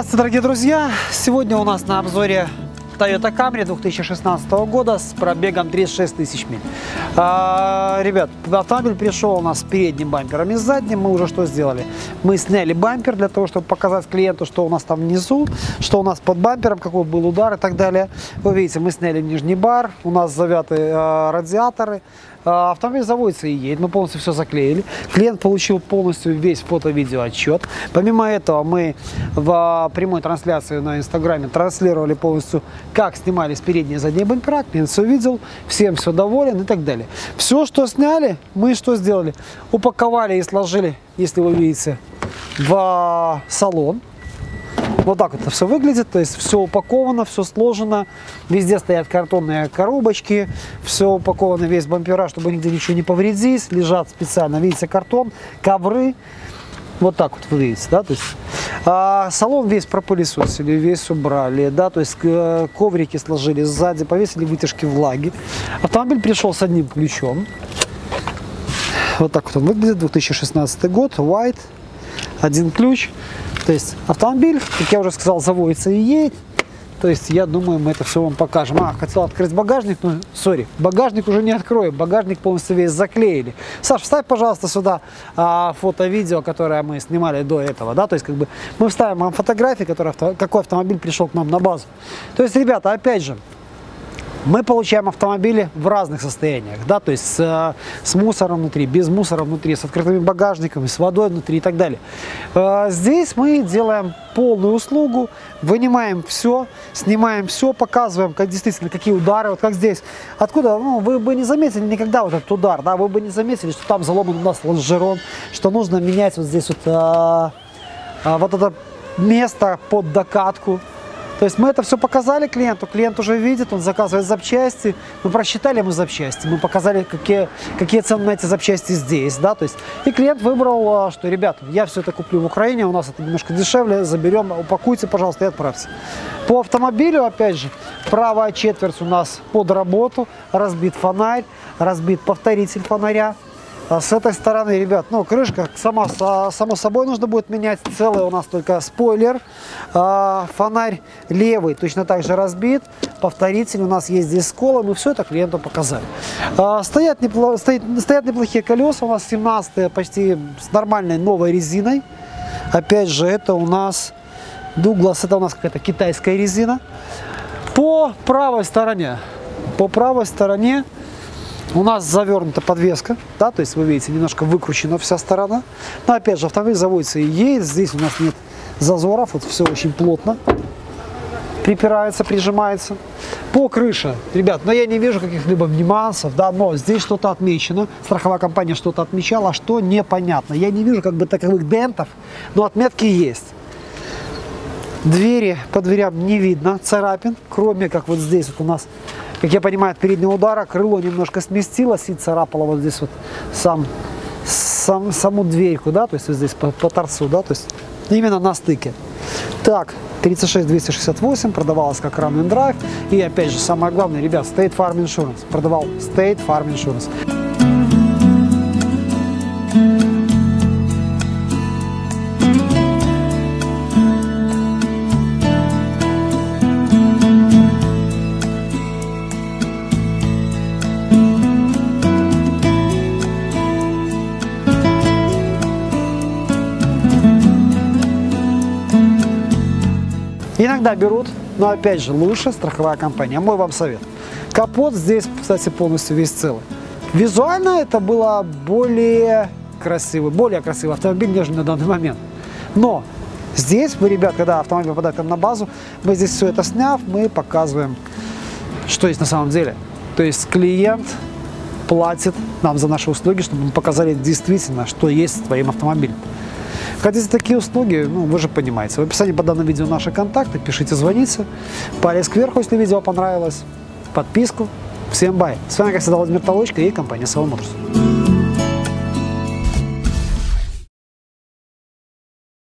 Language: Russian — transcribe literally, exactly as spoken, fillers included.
Здравствуйте, дорогие друзья! Сегодня у нас на обзоре Toyota Camry две тысячи шестнадцатого года с пробегом тридцать шесть тысяч миль. А, ребят, автомобиль пришел у нас с передним бампером и с задним. Мы уже что сделали? Мы сняли бампер для того, чтобы показать клиенту, что у нас там внизу, что у нас под бампером, какой был удар и так далее. Вы видите, мы сняли нижний бар, у нас завяты а, радиаторы. Автомобиль заводится и едет, мы полностью все заклеили. Клиент получил полностью весь фото-видео отчет. Помимо этого, мы в прямой трансляции на Инстаграме транслировали полностью, как снимались передние и задние бампера. Клиент все видел, всем все доволен и так далее. Все, что сняли, мы что сделали? Упаковали и сложили, если вы видите, в салон. Вот так это все выглядит, то есть все упаковано, все сложено, везде стоят картонные коробочки, все упаковано, весь бампера, чтобы нигде ничего не повредилось, лежат специально, видите, картон, ковры, вот так вот вы видите, да, то есть а, салон весь пропылесосили, весь убрали, да, то есть коврики сложили сзади, повесили вытяжки влаги, автомобиль пришел с одним ключом, вот так вот он выглядит, две тысячи шестнадцатый год, white, один ключ. То есть автомобиль, как я уже сказал, заводится и едет. То есть я думаю, мы это все вам покажем. А, хотел открыть багажник, но, сори, багажник уже не откроем. Багажник полностью весь заклеили. Саш, вставь, пожалуйста, сюда а, фото-видео, которое мы снимали до этого, да, то есть как бы мы вставим вам фотографии, которые, какой автомобиль пришел к нам на базу. То есть, ребята, опять же, мы получаем автомобили в разных состояниях, да, то есть с, с мусором внутри, без мусора внутри, с открытыми багажниками, с водой внутри и так далее. Здесь мы делаем полную услугу, вынимаем все, снимаем все, показываем, как действительно, какие удары, вот как здесь. Откуда, ну, вы бы не заметили никогда вот этот удар, да, вы бы не заметили, что там заломан у нас лонжерон, что нужно менять вот здесь вот, а, а, вот это место под докатку. То есть мы это все показали клиенту, клиент уже видит, он заказывает запчасти, мы просчитали мы запчасти, мы показали, какие, какие цены на эти запчасти здесь, да, то есть, и клиент выбрал, что, ребят, я все это куплю в Украине, у нас это немножко дешевле, заберем, упакуйте, пожалуйста, и отправьте. По автомобилю, опять же, правая четверть у нас под работу, разбит фонарь, разбит повторитель фонаря. С этой стороны, ребят, ну, крышка, сама, само собой, нужно будет менять. Целый у нас только спойлер. Фонарь левый точно так же разбит. Повторитель у нас есть здесь с колом. И все это клиенту показали. Стоят, непло... стоят, стоят неплохие колеса. У нас семнадцатые почти с нормальной новой резиной. Опять же, это у нас Douglas, это у нас какая-то китайская резина. По правой стороне. По правой стороне. У нас завернута подвеска, да, то есть вы видите, немножко выкручена вся сторона. Но опять же, автомобиль заводится и едет, здесь у нас нет зазоров, вот все очень плотно припирается, прижимается. По крыше, ребят, но я не вижу каких-либо нюансов, да, но здесь что-то отмечено, страховая компания что-то отмечала, что непонятно. Я не вижу как бы таковых дентов, но отметки есть. Двери, по дверям не видно царапин, кроме как вот здесь вот у нас, как я понимаю, от переднего удара крыло немножко сместилось и царапало вот здесь вот сам, сам, саму дверьку, да, то есть вот здесь по, по торцу, да, то есть именно на стыке. Так, тридцать шесть двести шестьдесят восемь продавалась как Run&Drive. И опять же, самое главное, ребят, State Farm Insurance, продавал State Farm Insurance. Иногда берут, но опять же лучше страховая компания. Мой вам совет. Капот здесь, кстати, полностью весь целый. Визуально это было более красивый, более красивый автомобиль, нежели на данный момент. Но здесь вы, ребят, когда автомобиль попадает там на базу, мы здесь все это сняв, мы показываем, что есть на самом деле. То есть клиент платит нам за наши услуги, чтобы мы показали действительно, что есть с твоим автомобилем. Хотите такие услуги, ну, вы же понимаете. В описании под данным видео наши контакты. Пишите, звоните. Палец кверху, если видео понравилось. Подписку. Всем бай. С вами, как всегда, Владимир Толочко и компания семь Motors.